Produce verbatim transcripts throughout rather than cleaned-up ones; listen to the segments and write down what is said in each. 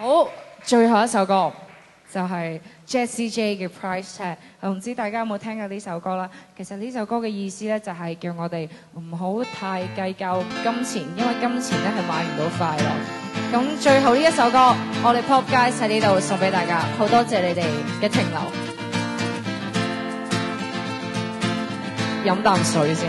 好，最後一首歌就係 Jessie J 嘅 Price Tag。我唔知大家有冇聽過呢首歌啦。其實呢首歌嘅意思咧，就係叫我哋唔好太計較金錢，因為金錢咧係買唔到快樂。咁最後呢一首歌，我哋 Pop Guys 喺呢度送俾大家，好多謝你哋嘅停留。飲啖水先。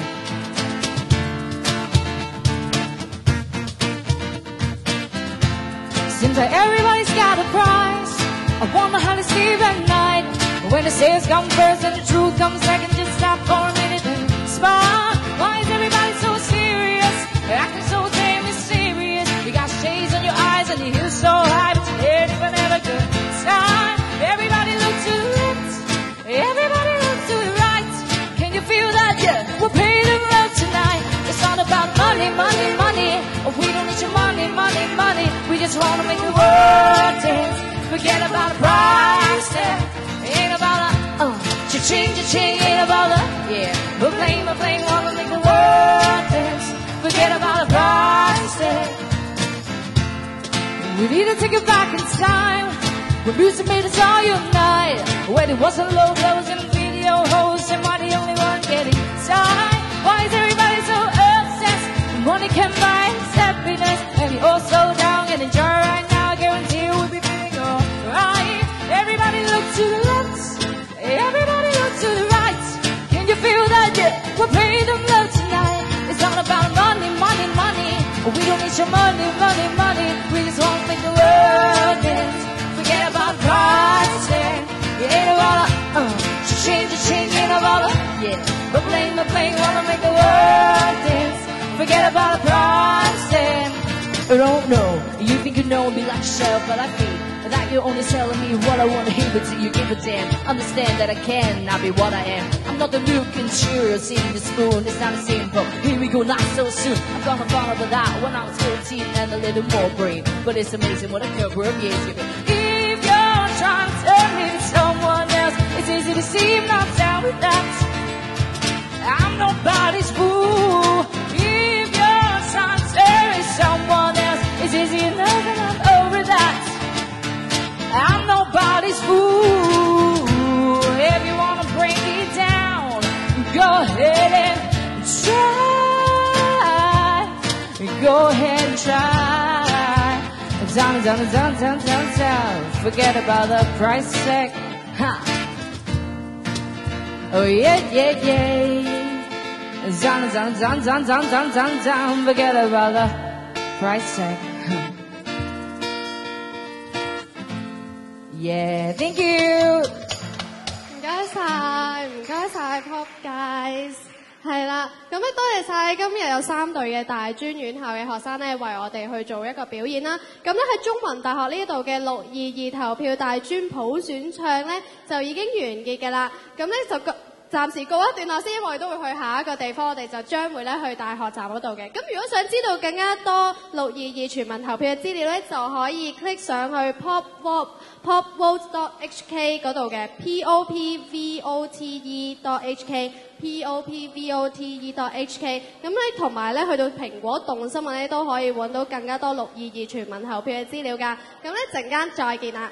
Seems like everybody's got a price. I wonder how they sleep at night. When the sales come first and the truth comes second, just stop for a minute and smile. Why is everybody so serious? They're acting so damn mysterious. You got shades on your eyes and your heels so high, but your head never had a good time. Everybody look to the left, everybody look to the right. Can you feel that? Yeah, we'll pay the road tonight. It's all about money, money, money. We don't need your money, money, money. We just wanna make the world dance. Forget about a price tag. Ain't about a uh, cha-ching, cha-ching. Ain't about a yeah. We're playing, we're playing. Wanna make the world dance. Forget about a price tag. We need to take it back in time. When music made us all unite. When it wasn't low blows and video hosts, and why the only one getting signed? Why is everybody so obsessed? Money can buy happiness, and we all slow down and enjoy right now. I guarantee we'll be feeling alright. Everybody look to the left, everybody look to the right. Can you feel that? Yeah, we're paying them love tonight. It's all about money, money, money. We don't need your money, money, money. We just want to make the world dance. Forget about price tag. It ain't about a uh, cha-ching, cha-ching. Ain't about a yeah. But blame, but blame, wanna make the world dance. Forget about the price tag. I don't know. You think you know me like yourself, but I feel that you're only selling me what I want to hear, but you give a damn. Understand that I cannot be what I am. I'm not the milk and Cheerios in the spoon. It's not the same, but here we go, not so soon. I've got a father with that when I was fourteen and a little more brave. But it's amazing what a couple of years give me. If you're trying to turn me to someone else, it's easy to see I'm not down with that. I'm nobody's fool. Someone else is easy enough and I'm over that. I'm nobody's fool. If you wanna bring me down, go ahead and try. Go ahead and try. Down, down, down, down, down, down. Forget about the price tag. Huh. Oh yeah, yeah, yeah. Down, down, down, down, down, down, down, down. Forget about the price tag. Yeah, thank you。唔該曬，唔該曬 Pop Guys。係啦，咁咧多謝曬今日有三隊嘅大專院校嘅學生咧，為我哋去做一個表演啦。咁咧喺中文大學呢度嘅六二二投票大專普選唱咧，就已經完結㗎啦。咁咧就個。 暫時告一段落先，因為我哋都會去下一個地方，我哋就將會咧去大學站嗰度嘅。咁如果想知道更加多六二二全民投票嘅資料咧，就可以 click 上去 pop vote pop vote dot hk 嗰度嘅 p o p v o t e dot h k p o p v o t e dot h k。咁咧同埋咧去到蘋果動新聞咧都可以揾到更加多六二二全民投票嘅資料㗎。咁咧陣間再見啦。